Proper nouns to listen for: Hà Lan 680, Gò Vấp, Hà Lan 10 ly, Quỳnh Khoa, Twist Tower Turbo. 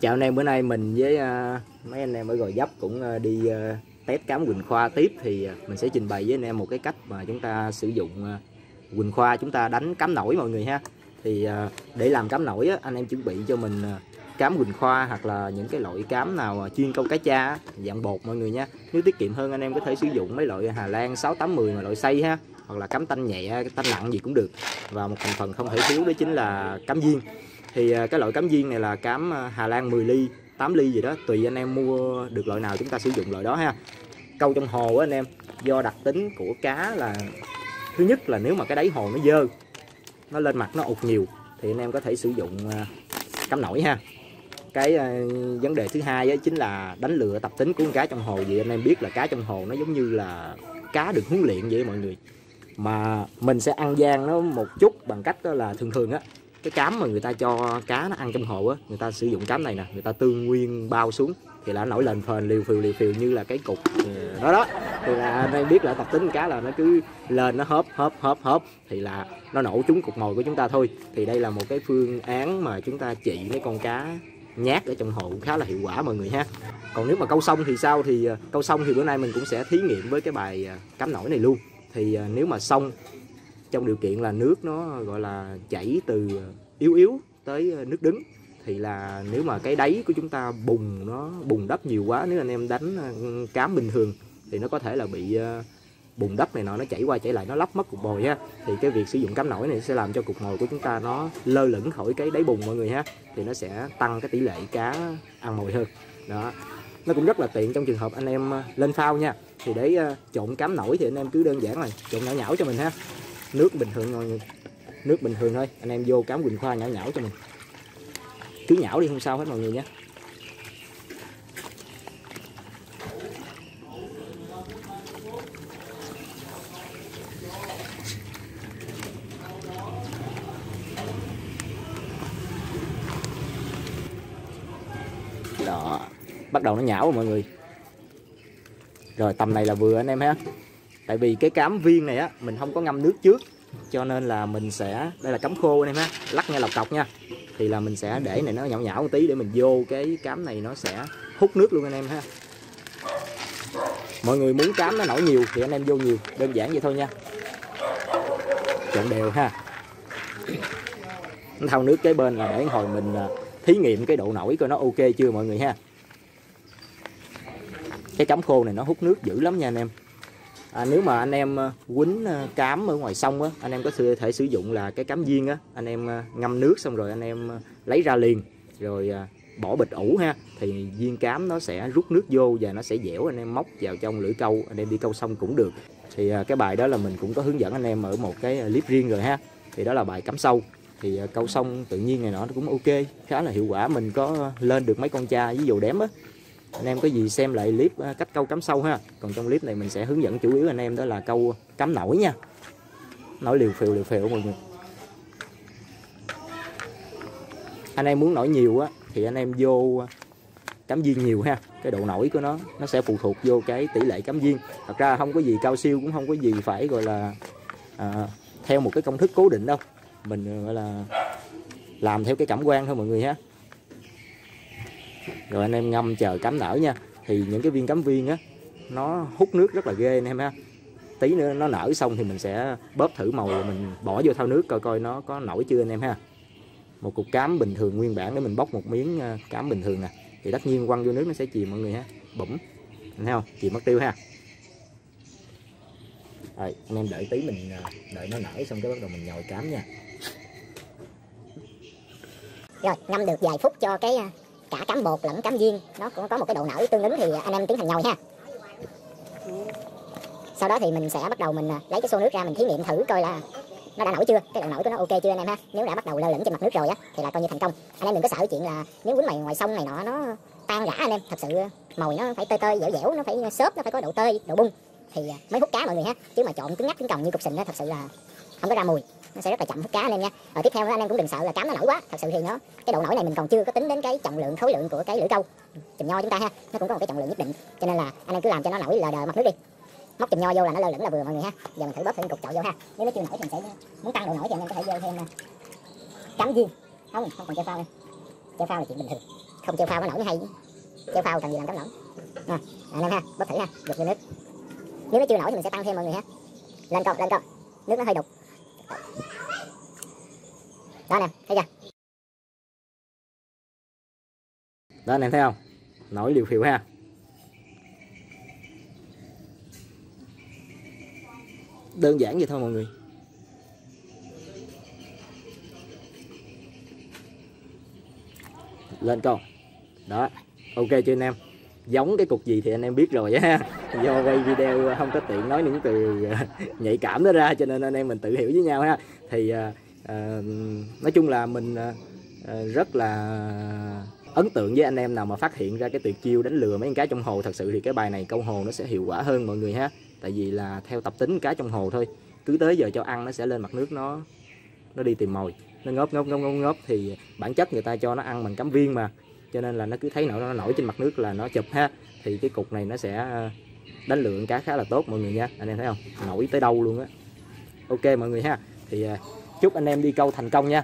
Chào anh em, bữa nay mình với mấy anh em ở Gò Vấp cũng đi test cám Quỳnh Khoa tiếp. Thì mình sẽ trình bày với anh em một cái cách mà chúng ta sử dụng Quỳnh Khoa, chúng ta đánh cám nổi mọi người ha. Thì để làm cám nổi á, anh em chuẩn bị cho mình cám Quỳnh Khoa hoặc là những cái loại cám nào chuyên câu cá tra dạng bột mọi người nha. Nếu tiết kiệm hơn anh em có thể sử dụng mấy loại Hà Lan 680 mà loại xay ha, hoặc là cám tanh nhẹ, tanh nặng gì cũng được. Và một thành phần không thể thiếu đó chính là cám viên. Thì cái loại cám viên này là cám Hà Lan 10 ly, 8 ly gì đó, tùy anh em mua được loại nào chúng ta sử dụng loại đó ha. Câu trong hồ á anh em, do đặc tính của cá là thứ nhất là nếu mà cái đáy hồ nó dơ, nó lên mặt nó ụt nhiều thì anh em có thể sử dụng cám nổi ha. Cái vấn đề thứ hai á chính là đánh lừa tập tính của con cá trong hồ. Vì anh em biết là cá trong hồ nó giống như là cá được huấn luyện vậy mọi người. Mà mình sẽ ăn gian nó một chút bằng cách đó là thường thường á, cái cám mà người ta cho cá nó ăn trong hồ á, người ta sử dụng cám này nè, người ta tương nguyên bao xuống thì là nổi lên phền liều phiều như là cái cục đó đó. Thì là anh em biết là tập tính cá là nó cứ lên nó hớp thì là nó nổ trúng cục mồi của chúng ta thôi. Thì đây là một cái phương án mà chúng ta trị mấy con cá nhát ở trong hồ cũng khá là hiệu quả mọi người ha. Còn nếu mà câu xong thì sao? Thì câu xong thì bữa nay mình cũng sẽ thí nghiệm với cái bài cám nổi này luôn. Thì nếu mà xong trong điều kiện là nước nó gọi là chảy từ yếu tới nước đứng, thì là nếu mà cái đáy của chúng ta bùng đất nhiều quá, nếu anh em đánh cám bình thường thì nó có thể là bị bùng đất này nọ, nó chảy qua chảy lại, nó lấp mất cục mồi ha. Thì cái việc sử dụng cám nổi này sẽ làm cho cục mồi của chúng ta nó lơ lửng khỏi cái đáy bùng mọi người ha. Thì nó sẽ tăng cái tỷ lệ cá ăn mồi hơn đó. Nó cũng rất là tiện trong trường hợp anh em lên phao nha. Thì để trộn cám nổi thì anh em cứ đơn giản là trộn nhão nhão cho mình ha. Nước bình thường thôi, anh em vô cám Quỳnh Khoa nhão nhão cho mình. Cứ nhão đi không sao hết mọi người nhé. Đó, bắt đầu nó nhão rồi mọi người. Rồi tầm này là vừa anh em ha. Tại vì cái cám viên này á, mình không có ngâm nước trước, cho nên là mình sẽ, đây là cám khô anh em ha, lắc nghe lọc cọc nha. Thì là mình sẽ để này nó nhão nhão một tí để mình vô cái cám này nó sẽ hút nước luôn anh em ha. Mọi người muốn cám nó nổi nhiều thì anh em vô nhiều, đơn giản vậy thôi nha. Trộn đều ha. Thao nước cái bên là để hồi mình thí nghiệm cái độ nổi coi nó ok chưa mọi người ha. Cái cám khô này nó hút nước dữ lắm nha anh em. Nếu mà anh em quýnh cám ở ngoài sông á, anh em có thể sử dụng là cái cám viên á, anh em ngâm nước xong rồi anh em lấy ra liền rồi bỏ bịch ủ ha. Thì viên cám nó sẽ rút nước vô và nó sẽ dẻo, anh em móc vào trong lưỡi câu, anh em đi câu sông cũng được. Thì cái bài đó là mình cũng có hướng dẫn anh em ở một cái clip riêng rồi ha. Thì đó là bài cám sâu. Thì câu sông tự nhiên này nọ nó cũng ok, khá là hiệu quả, mình có lên được mấy con tra ví dụ đếm á. Anh em có gì xem lại clip cách câu cám sâu ha. Còn trong clip này mình sẽ hướng dẫn chủ yếu anh em đó là câu cám nổi nha. Nổi liều phiều mọi người. Anh em muốn nổi nhiều á thì anh em vô cám viên nhiều ha. Cái độ nổi của nó sẽ phụ thuộc vô cái tỷ lệ cám viên. Thật ra không có gì cao siêu, cũng không có gì phải gọi là theo một cái công thức cố định đâu. Mình gọi là làm theo cái cảm quan thôi mọi người ha. Rồi anh em ngâm chờ cám nở nha. Thì những cái viên cám viên á, nó hút nước rất là ghê anh em ha. Tí nữa nó nở xong thì mình sẽ bóp thử màu rồi mình bỏ vô thau nước coi coi nó có nổi chưa anh em ha. Một cục cám bình thường nguyên bản để mình bóc một miếng cám bình thường nè, thì tất nhiên quăng vô nước nó sẽ chìm mọi người ha. Bụm, anh thấy không? Chìm mất tiêu ha. Rồi anh em đợi tí, mình đợi nó nở xong cái bắt đầu mình nhồi cám nha. Rồi ngâm được vài phút cho cái cả cám bột lẫn cám viên nó cũng có một cái độ nở tương ứng thì anh em tiến hành nhồi ha. Sau đó thì mình sẽ bắt đầu mình lấy cái xô nước ra mình thí nghiệm thử coi là nó đã nổi chưa, cái độ nổi của nó ok chưa anh em ha. Nếu đã bắt đầu lơ lửng trên mặt nước rồi á thì là coi như thành công. Anh em đừng có sợ chuyện là nếu quýnh mày ngoài sông này nọ nó tan rã anh em. Thật sự mồi nó phải tơi tơi dẻo dẻo, nó phải xốp, nó phải có độ tơi, độ bung thì mới hút cá mọi người ha. Chứ mà trộn cứng ngắc cứng còng như cục sình đó thật sự là không có ra mùi, nó sẽ rất là chậm hút cá anh em nha. Rồi tiếp theo đó, anh em cũng đừng sợ là cám nó nổi quá. Thật sự thì nó cái độ nổi này mình còn chưa có tính đến cái trọng lượng khối lượng của cái lưỡi câu chùm nho chúng ta ha, nó cũng có một cái trọng lượng nhất định, cho nên là anh em cứ làm cho nó nổi lờ đờ mặt nước đi, móc chùm nho vô là nó lơ lửng là vừa mọi người ha. Giờ mình thử bóp thêm cục trộn vô ha. Nếu nó chưa nổi thì mình sẽ muốn tăng độ nổi thì anh em có thể vô thêm cám viên. Không còn chơi phao, chơi phao là chuyện bình thường. không treo phao nó nổi mới hay. Treo phao cần gì làm cắm nổi nè, anh em ha, bóp thử ha, dục vô nước. Nếu nó chưa nổi thì mình sẽ tăng thêm mọi người ha. Lên con, lên con, nước nó hơi đục đó nè, thấy chưa đó anh em, thấy không, nổi liều phiều ha. Đơn giản vậy thôi mọi người. Lên con. Đó. Ok chưa anh em? Giống cái cục gì thì anh em biết rồi á. Do quay video không có tiện nói những từ nhạy cảm đó ra, cho nên anh em mình tự hiểu với nhau ha. Thì nói chung là mình rất là ấn tượng với anh em nào mà phát hiện ra cái tuyệt chiêu đánh lừa mấy con cá trong hồ. Thật sự thì cái bài này câu hồ nó sẽ hiệu quả hơn mọi người ha. Tại vì là theo tập tính cá trong hồ thôi, cứ tới giờ cho ăn nó sẽ lên mặt nước, nó đi tìm mồi, nó ngóp. Thì bản chất người ta cho nó ăn bằng cám viên mà, cho nên là nó cứ thấy nó nổi trên mặt nước là nó chụp ha. Thì cái cục này nó sẽ đánh lừa con cá khá là tốt mọi người nha. Anh em thấy không, nổi tới đâu luôn á. Ok mọi người ha, thì chúc anh em đi câu thành công nha.